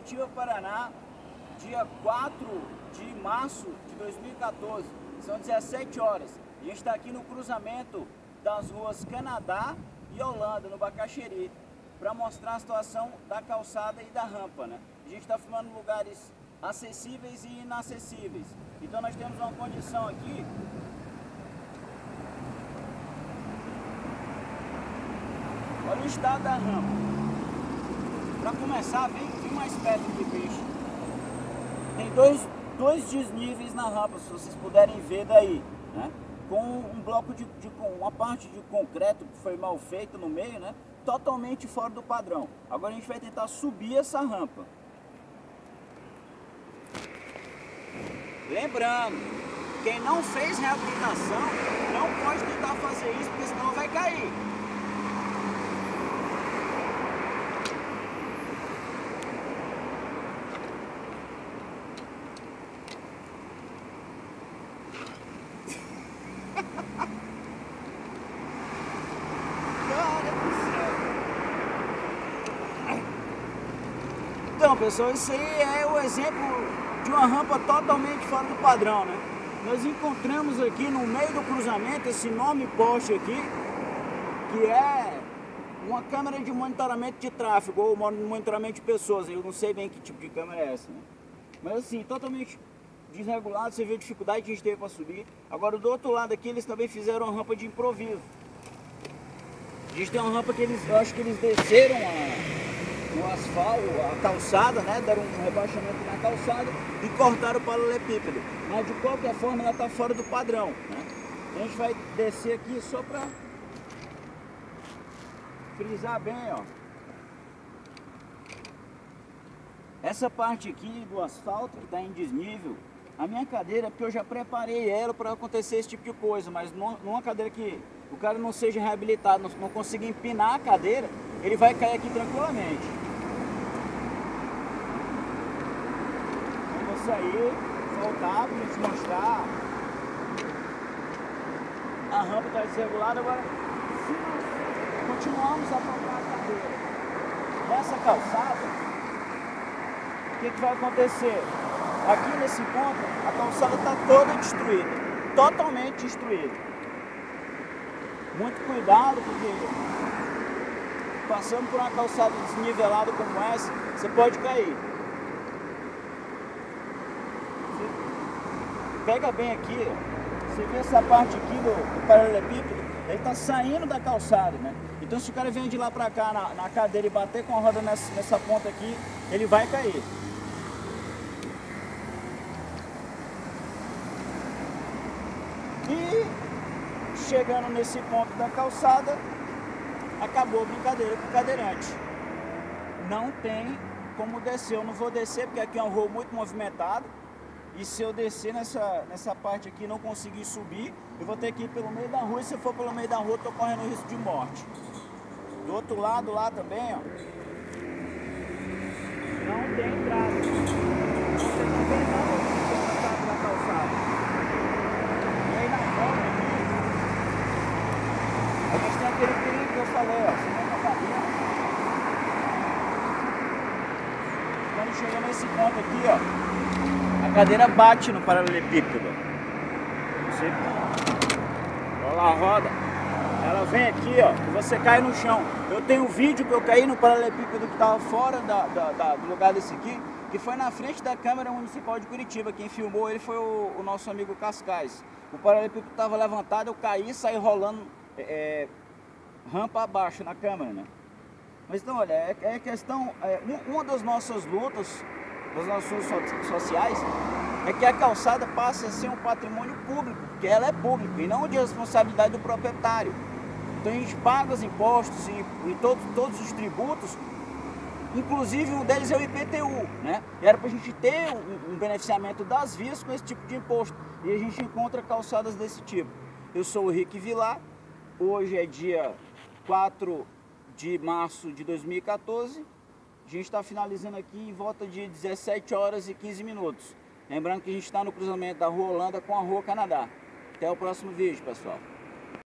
Curitiba, Paraná, dia 4 de março de 2014, são 17 horas. A gente está aqui no cruzamento das ruas Canadá e Holanda, no Bacacheri, para mostrar a situação da calçada e da rampa, né? A gente está filmando lugares acessíveis e inacessíveis. Então nós temos uma condição aqui. Olha o estado da rampa. Para começar, vem mais perto de peixe. Tem dois desníveis na rampa, se vocês puderem ver daí, né? Com um bloco uma parte de concreto que foi mal feito no meio, né? Totalmente fora do padrão. Agora a gente vai tentar subir essa rampa. Lembrando, quem não fez reabilitação não pode tentar fazer isso, porque senão vai cair. Então, pessoal, isso aí é o exemplo de uma rampa totalmente fora do padrão, né? Nós encontramos aqui no meio do cruzamento esse enorme poste aqui, que é uma câmera de monitoramento de tráfego ou monitoramento de pessoas. Eu não sei bem que tipo de câmera é essa, né? Mas assim, totalmente desregulado, você vê a dificuldade que a gente teve para subir. Agora, do outro lado aqui, eles também fizeram uma rampa de improviso. A gente tem uma rampa que eu acho que eles desceram o asfalto, a calçada, né? Deram um rebaixamento na calçada e cortaram o paralelepípedo. Mas de qualquer forma ela está fora do padrão, né? A gente vai descer aqui só para frisar bem, ó. Essa parte aqui do asfalto que está em desnível, a minha cadeira, porque eu já preparei ela para acontecer esse tipo de coisa, mas numa cadeira que o cara não seja reabilitado, não consiga empinar a cadeira, ele vai cair aqui tranquilamente. Vamos sair, voltar para gente mostrar. A rampa está desregulada, agora continuamos a tocar a cadeira nessa calçada. O que vai acontecer? Aqui nesse ponto, a calçada está toda destruída, totalmente destruída. Muito cuidado, porque passando por uma calçada desnivelada como essa, você pode cair. Você pega bem aqui, ó. Você vê essa parte aqui do paralelepípedo, ele está saindo da calçada, né? Então se o cara vem de lá para cá na cadeira e bater com a roda nessa ponta aqui, ele vai cair. Chegando nesse ponto da calçada, acabou a brincadeira com o cadeirante. Não tem como descer, eu não vou descer porque aqui é um rolo muito movimentado e se eu descer nessa parte aqui e não conseguir subir, eu vou ter que ir pelo meio da rua e se eu for pelo meio da rua eu tô correndo risco de morte. Do outro lado lá também, ó, não tem entrada. Quando chega nesse ponto aqui, ó, a cadeira bate no paralelepípedo. Você olha a roda, ela vem aqui, ó, e você cai no chão. Eu tenho um vídeo que eu caí no paralelepípedo que estava fora do lugar desse aqui, que foi na frente da Câmara Municipal de Curitiba. Quem filmou ele foi o nosso amigo Cascais. O paralelepípedo estava levantado, eu caí e saí rolando. Rampa abaixo na câmera, né? Mas então, olha, uma das nossas lutas, das nossas sociais, é que a calçada passe a ser um patrimônio público, porque ela é pública e não de responsabilidade do proprietário. Então a gente paga os impostos e todos os tributos, inclusive um deles é o IPTU, né? E era pra gente ter um beneficiamento das vias com esse tipo de imposto. E a gente encontra calçadas desse tipo. Eu sou o Rick Villar, hoje é dia 4 de março de 2014, a gente está finalizando aqui em volta de 17 horas e 15 minutos. Lembrando que a gente está no cruzamento da Rua Holanda com a Rua Canadá. Até o próximo vídeo, pessoal.